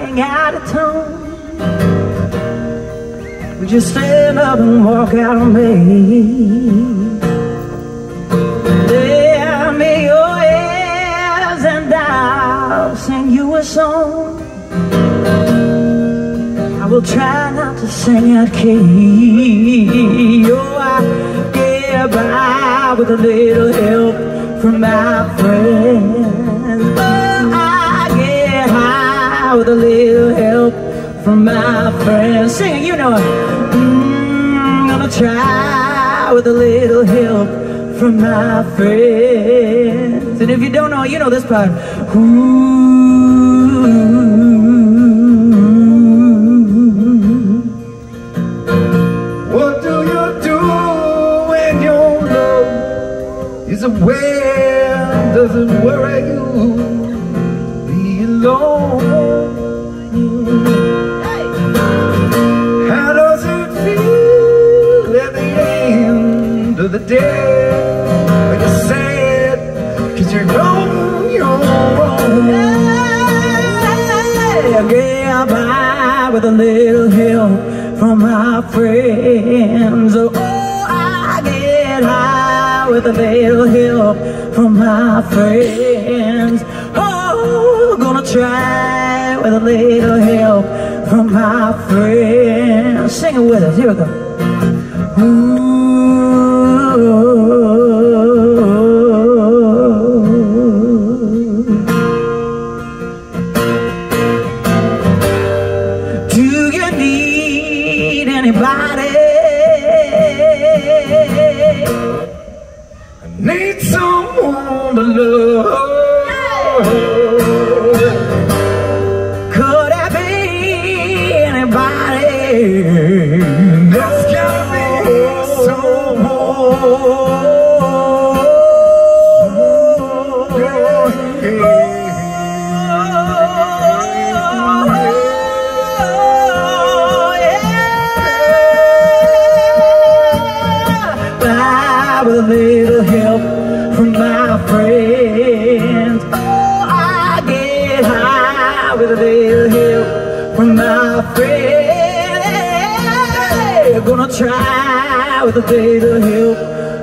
sang out of tune, would you stand up and walk out on me? Tell me your ears and I'll sing you a song. I will try not to sing out key. Oh, I get by with a little help from my friends. Oh, I get high with a little help from my friends. Sing, you know it. I'm gonna try with a little help from my friends. And if you don't know, you know this part. Ooh. Where does it worry you? Be alone. Hey. How does it feel at the end of the day? Like you said, 'cause you know you're wrong. Hey. I get by with a little help from my friends. Oh, I get high with a little help from my friends. Oh, gonna try with a little help from my friends. Sing it with us, here we go. Ooh. Do you need anybody? Need someone to love. Could I be anybody? There's gotta be someone. With a little help from my friends. Oh, I get high with a little help from my friends. I'm gonna try with a little help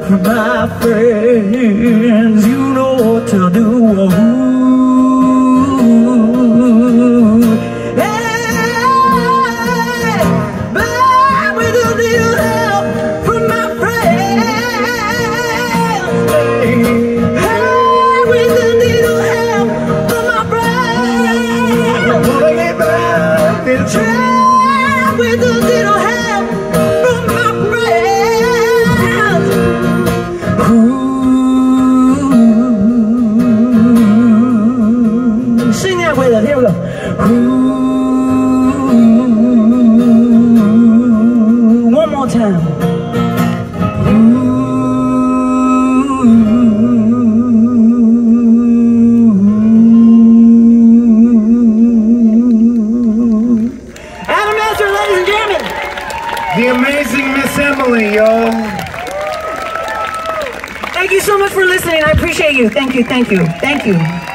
from my friends. You know what to do. Ooh. Hey, but with a little help from my friends. Try with a little help from my friends. Ooh. Sing that with us, here we go. Ooh. One more time. The amazing Miss Emily, y'all. Thank you so much for listening. I appreciate you. Thank you, thank you, thank you.